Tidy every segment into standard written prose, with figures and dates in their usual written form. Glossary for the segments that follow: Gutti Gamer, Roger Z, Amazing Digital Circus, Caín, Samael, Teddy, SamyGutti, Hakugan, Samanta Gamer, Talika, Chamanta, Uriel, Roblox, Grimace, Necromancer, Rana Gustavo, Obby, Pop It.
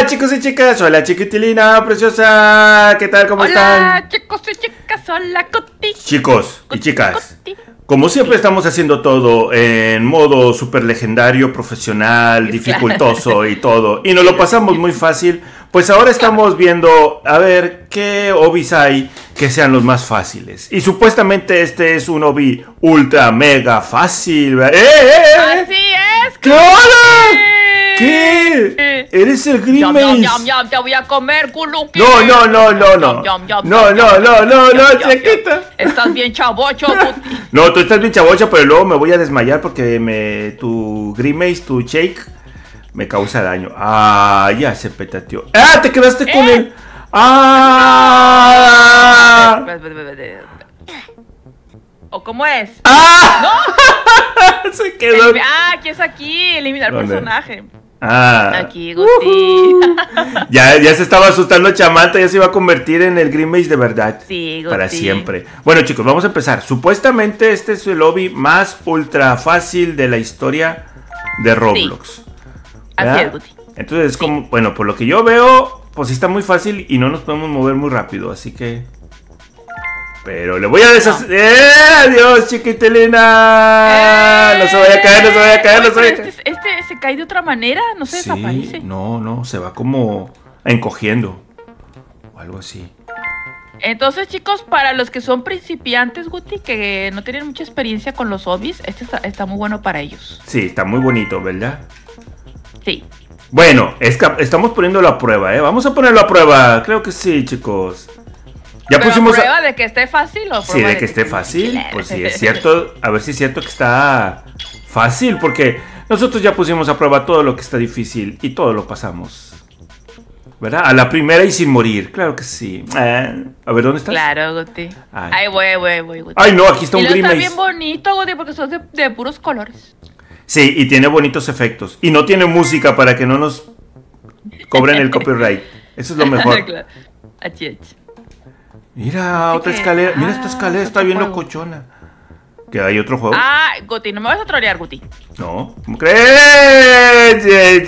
Hola chicos y chicas, hola chiquitilina preciosa, ¿qué tal? ¿Cómo están? Hola chicos y chicas, hola Coti. Chicos y chicas, como siempre estamos haciendo todo en modo super legendario, profesional, dificultoso y todo, y nos lo pasamos muy fácil. Pues ahora estamos viendo a ver qué hobbies hay que sean los más fáciles. Y supuestamente este es un hobby ultra mega fácil. ¡Así es! ¡Claro! ¿Qué? ¡Eres el Grimace! ¡Yam, yam, yam! ¡Te voy a comer, Guluki! ¡No, no, no, no, no! ¡No, chiquita! ¡Estás bien chavocho! No, tú estás bien chavocho, pero luego me voy a desmayar porque tu Grimace, tu shake, me causa daño. ¡Ah! Ya se petateó. ¡Ah! ¡Te quedaste con él! ¡Ah! ¿O cómo es? ¡Ah! ¡No! Se quedó. ¡Ah! ¿Qué es aquí? Eliminar personaje. Ah. Aquí, Guti. Ya se estaba asustando Chamanta, ya se iba a convertir en el Grimace de verdad. Sí, Guti. Para siempre. Bueno, chicos, vamos a empezar. Supuestamente este es el lobby más ultra fácil de la historia de Roblox. Sí. Así es, Guti. Entonces, sí, como, bueno, por lo que yo veo, pues sí está muy fácil y no nos podemos mover muy rápido, así que... Pero le voy a deshacer. ¡Adiós, chiquitilina! No se vaya a caer, no se vaya a caer, no se vaya a caer. Este se cae de otra manera, no se desaparece. No, se va como encogiendo o algo así. Entonces, chicos, para los que son principiantes, Guti, que no tienen mucha experiencia con los hobbies, este está muy bueno para ellos. Sí, está muy bonito, ¿verdad? Sí. Bueno, estamos poniéndolo a prueba, ¿eh? Vamos a ponerlo a prueba, creo que sí, chicos. Ya pero pusimos prueba de que esté fácil o sí, de que esté fácil, pues sí, es cierto. A ver si es cierto que está fácil, porque nosotros ya pusimos a prueba todo lo que está difícil y todo lo pasamos, ¿verdad? A la primera y sin morir, claro que sí. A ver, ¿dónde estás? Claro, Guti. Ay, voy, Guti. Ay, no, aquí está un Grimace. Está bien bonito, Guti, porque son de puros colores. Sí, y tiene bonitos efectos. Y no tiene música para que no nos cobren el copyright. Eso es lo mejor. Claro. Mira, otra escalera. Mira esta escalera, está bien locochona. Que hay otro juego. Ah, Guti, no me vas a trolear, Guti. No, ¿cómo crees?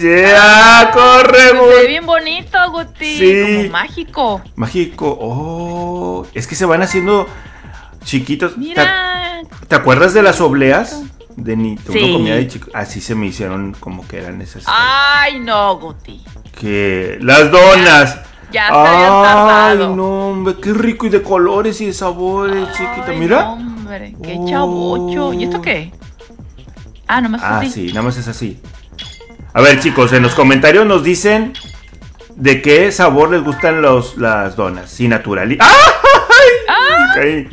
¡Ya, corre, Guti! Se ve bien bonito, Guti. Sí. Como mágico. Mágico, oh. Es que se van haciendo chiquitos. Mira. ¿Te acuerdas de las obleas? De Nito, sí. Comida de chicos. Así se me hicieron como que eran esas. Ay, no, Guti. Que las donas. Ya se habían tardado. Ay, no, hombre, qué rico y de colores y de sabores, chiquita. Mira. No, hombre, qué chavocho. ¿Y esto qué? Ah, nomás es así. Ah, sí, nada más es así. A ver, chicos, en los comentarios nos dicen de qué sabor les gustan las donas. Si natural. ¡Ah! ¡Ay! Okay.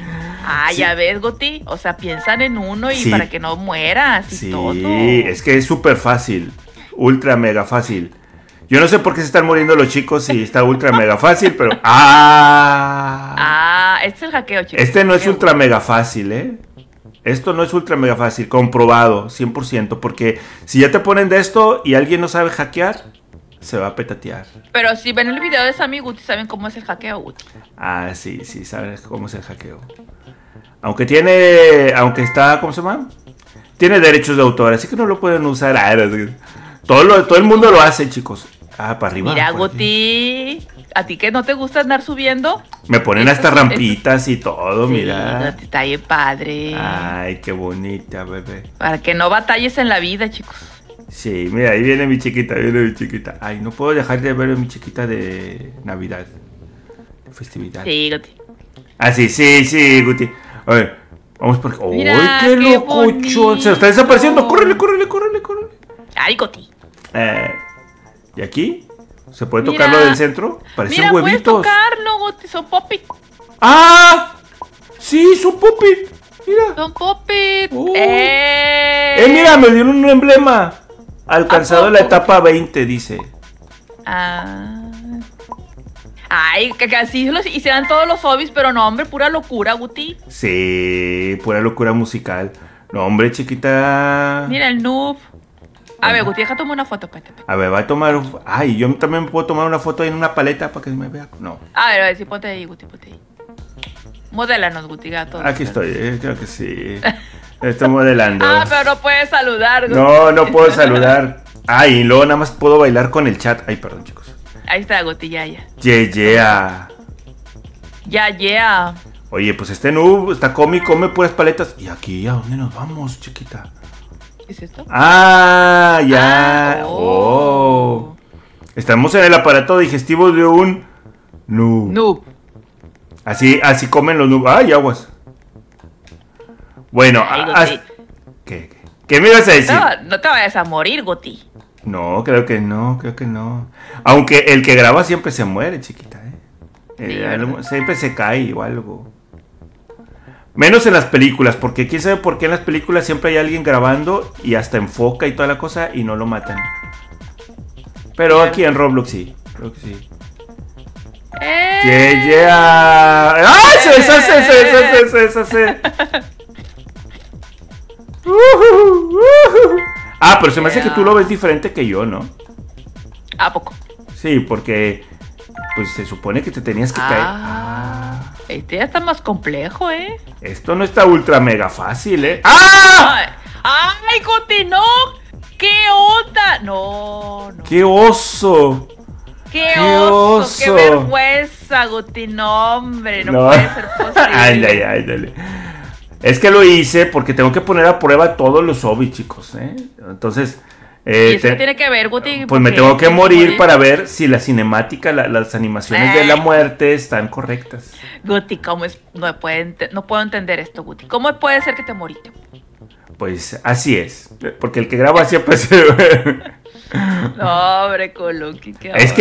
Ah, sí. Ya ves, Guti. O sea, piensan en uno y sí, para que no mueras y sí, todo. Sí, es que es súper fácil. Ultra mega fácil. Yo no sé por qué se están muriendo los chicos si está ultra mega fácil, pero... ¡Ah! Ah, este es el hackeo, chicos. Este no es ultra mega fácil, ¿eh? Esto no es ultra mega fácil, comprobado, 100%. Porque si ya te ponen de esto y alguien no sabe hackear, se va a petatear. Pero si ven el video de Sammy, Guti, saben cómo es el hackeo, Guti. Ah, sí, saben cómo es el hackeo. Aunque está, ¿cómo se llama? Tiene derechos de autor, así que no lo pueden usar. Todo el mundo lo hace, chicos. Ah, para arriba. Mira, Guti, ¿a ti que no te gusta andar subiendo? Me ponen hasta rampitas y todo, sí, mira. Está bien padre. Ay, qué bonita, bebé. Para que no batalles en la vida, chicos. Sí, mira, ahí viene mi chiquita, Ay, no puedo dejar de ver a mi chiquita de Navidad, de festividad. Sí, Guti. Ah, sí, Guti. A ver, vamos por aquí. ¡Ay, qué locochón! Se está desapareciendo. ¡Córrele! ¡Ay, Guti! ¿Y aquí? ¿Se puede tocarlo del centro? Parecen huevitos. Mira, puedes tocarlo, Guti. Son Pop It. ¡Ah! Sí, son Pop It. Mira. Son Pop It. Mira, me dieron un emblema. Alcanzado la etapa 20, dice. Ah... Ay, que así hicieran todos los hobbies, pero no, hombre, pura locura, Guti. Sí, pura locura musical. No, hombre, chiquita. Mira el noob. A ver, Guti, deja tomar una foto. A ver, va a tomar... Ay, yo también puedo tomar una foto ahí en una paleta para que me vea. No. A ver, sí, ponte ahí, Guti, Modélanos, Guti, gato. Aquí estoy, creo que sí. Estoy modelando. Ah, pero no puedes saludar, Guti. No puedo saludar. Ay, y luego nada más puedo bailar con el chat. Ay, perdón, chicos. Ahí está la gotilla ya. Yeah. Oye, pues este noob está come puras paletas. ¿Y aquí a dónde nos vamos, chiquita? ¿Qué es esto? Ah, ya. Oh. Estamos en el aparato digestivo de un noob. Así comen los noobs. ¡Ay, aguas! Bueno, ¿Qué me ibas a decir? No te vayas a morir, Goti. No, creo que no. Aunque el que graba siempre se muere, chiquita, ¿eh? Siempre se cae o algo. Menos en las películas, porque quién sabe por qué en las películas siempre hay alguien grabando y hasta enfoca y toda la cosa y no lo matan. Pero aquí en Roblox sí, creo que sí. ¡Ah! Se deshace. Ah, pero se me hace que tú lo ves diferente que yo, ¿no? ¿A poco? Sí, porque pues se supone que te tenías que caer. Este ya está más complejo, ¿eh? Esto no está ultra mega fácil, ¿eh? ¡Ah! ¡Ay, Goti, no! ¡Qué onda! No. ¡Qué oso! ¡Qué oso! ¡Qué vergüenza, Goti! No, hombre, no puede ser posible. Ándale. Es que lo hice porque tengo que poner a prueba todos los obis, chicos, ¿eh? Entonces... ¿y eso tiene que ver, Guti? Pues me tengo que morir para ver si la cinemática, las animaciones de la muerte están correctas. Guti, ¿cómo es? No puedo entender esto, Guti. ¿Cómo puede ser que te moriste? Pues así es, porque el que graba siempre se ve. No, hombre, Coloqui. Es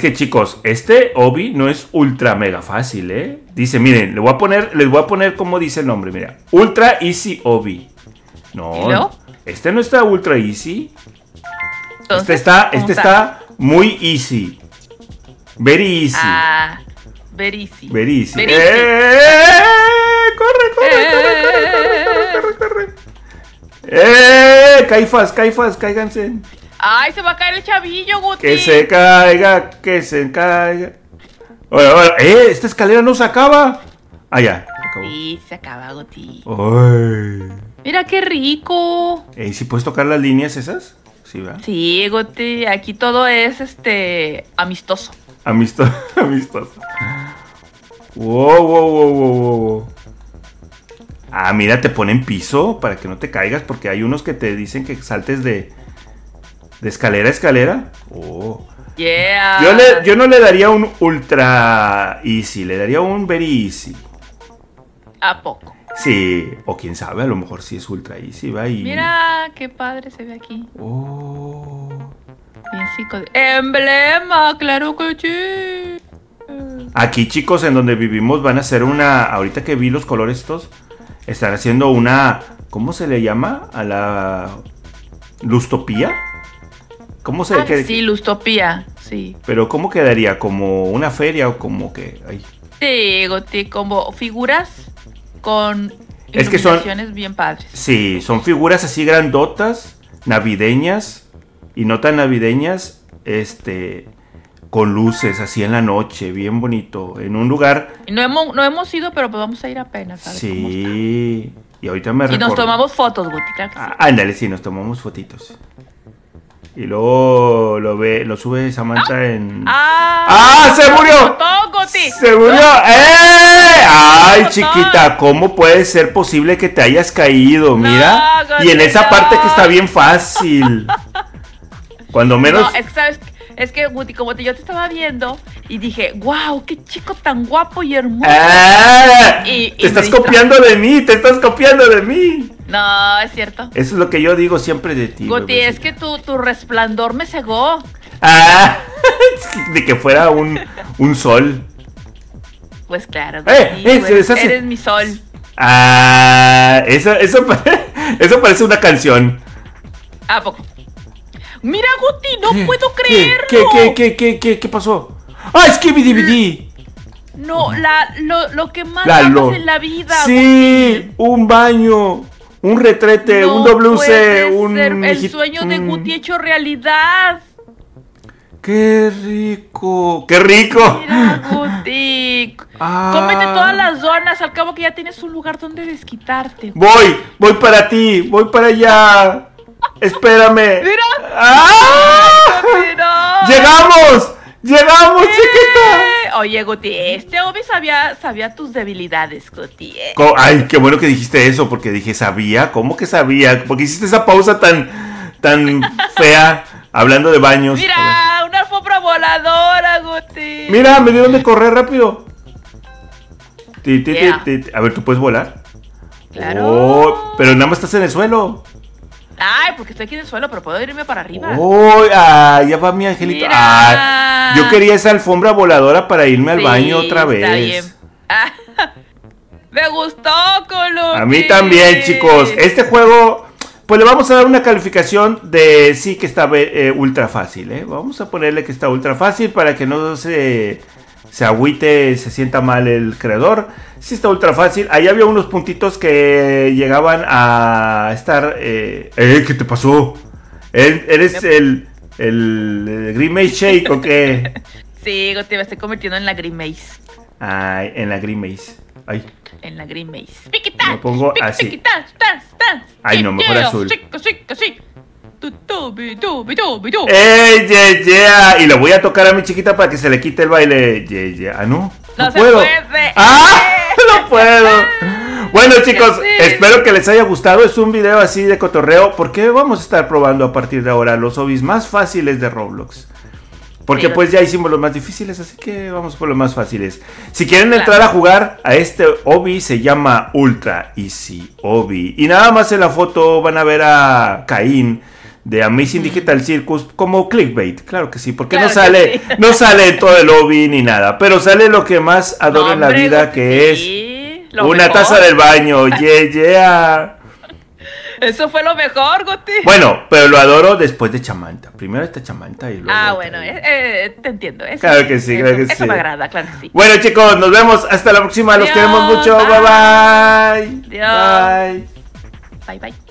que, chicos, este obby no es ultra mega fácil, ¿eh? Dice, miren, les voy a poner como dice el nombre, mira. Ultra-Easy-Obby. No, este no está ultra easy. Entonces, este está muy easy. Very easy. Very easy. Corre. Caifas, cáiganse. Ay, se va a caer el chavillo, Guti. Que se caiga. Ahora, esta escalera no se acaba. Ah, ya. Sí, se acaba, Guti. Ay. Mira qué rico. ¿Sí puedes tocar las líneas esas? Sí, ¿verdad? Sí, Goti, aquí todo es amistoso. Amistoso. Wow. Ah, mira, te ponen piso para que no te caigas, porque hay unos que te dicen que saltes de escalera a escalera. Oh. Yeah. Yo no le daría un ultra easy, le daría un very easy. ¿A poco? Sí, o quién sabe, a lo mejor sí es ultra easy, va y... Mira, qué padre se ve aquí. Oh. Bien, chicos. Emblema, claro que sí. Aquí, chicos, en donde vivimos van a hacer una... Ahorita que vi los colores estos, están haciendo una... ¿Cómo se le llama? A la... ¿Lustopía? ¿Cómo se... sí, Lustopía, sí. Pero ¿cómo quedaría? ¿Como una feria o como que...? Ay. Sí, Goti, como figuras... Con ilustraciones bien padres. Sí, son figuras así grandotas, navideñas y no tan navideñas, con luces así en la noche, bien bonito, en un lugar. No hemos ido, pero pues vamos a ir apenas. Sí, y ahorita me recuerdo. Y nos tomamos fotos, Guti, claro que sí. Ándale, sí, nos tomamos fotitos. Y luego lo sube Samantha en... ¡Ah! ¡Se murió! ¡Se murió! ¡Eh! ¡Ay, chiquita! ¿Cómo puede ser posible que te hayas caído? Mira. Y en esa parte que está bien fácil. Cuando menos... No, es que, Guti, como yo te estaba viendo y dije, wow, qué chico tan guapo y hermoso. Te estás copiando de mí, No, es cierto. Eso es lo que yo digo siempre de ti. Guti, es que tu resplandor me cegó. De que fuera un sol. Pues claro, Guti, eres mi sol. Eso parece una canción. ¿A poco? Mira, Guti, no puedo creerlo. ¿Qué pasó? ¡Ah, es que me dividí! No, lo que más amas en la vida. Sí, Guti. Un baño, un retrete, no un WC, un... El sueño de Guti hecho realidad. ¡Qué rico! ¡Qué rico! Mira, Guti. Cómete todas las donas, al cabo que ya tienes un lugar donde desquitarte. Guti. Voy para ti, voy para allá. Espérame. Mira. ¡Ah! ¡Llegamos! ¡Llegamos, chiquita! Oye, Guti, este Obi sabía tus debilidades, Guti. Ay, qué bueno que dijiste eso, porque dije, ¿sabía? ¿Cómo que sabía? Porque hiciste esa pausa tan fea, hablando de baños. ¡Mira, una alfombra voladora, Guti! ¡Mira, me dieron de correr rápido! A ver, ¿tú puedes volar? Claro. Oh, pero nada más estás en el suelo. Ay, porque estoy aquí en el suelo, pero puedo irme para arriba. Oh, ay, ya va mi angelito. Ay, yo quería esa alfombra voladora para irme al baño otra vez. Está bien. Ah, me gustó, Columbia. A mí también, chicos. Este juego, pues le vamos a dar una calificación de sí que está ultra fácil. Vamos a ponerle que está ultra fácil para que no se agüite, se sienta mal el creador. Sí está ultra fácil. Ahí había unos puntitos que llegaban a estar... ¿qué te pasó? ¿Eres el Grimace Shake o qué? Sí, te me estoy convirtiendo en la Grimace. Ay, en la Grimace. Ay. En la Grimace. Me pongo así. Ay, no, mejor azul. ¡Ey, yeah! Y le voy a tocar a mi chiquita para que se le quite el baile. Yeah. Ah, no. No puedo. ¡Ah! ¡No puedo! Bueno, chicos, espero que les haya gustado. Es un video así de cotorreo, porque vamos a estar probando a partir de ahora los obis más fáciles de Roblox. Porque pues ya hicimos los más difíciles, así que vamos por los más fáciles. Si quieren entrar a jugar a este Obby, se llama Ultra-Easy-Obby. Y nada más en la foto van a ver a Caín de Amazing Digital Circus como clickbait. Claro que sí, porque claro no sale todo el Obby ni nada. Pero sale lo que más adoro en la vida, que es una taza del baño. Yeah, yeah. Eso fue lo mejor, Guti. Bueno, pero lo adoro después de Chamanta. Primero está Chamanta y luego... Ah, bueno, te entiendo. Eso, claro que sí, claro que sí. Eso me agrada, claro que sí. Bueno, chicos, nos vemos. Hasta la próxima. Los queremos mucho. Bye, bye. Bye. Bye, bye.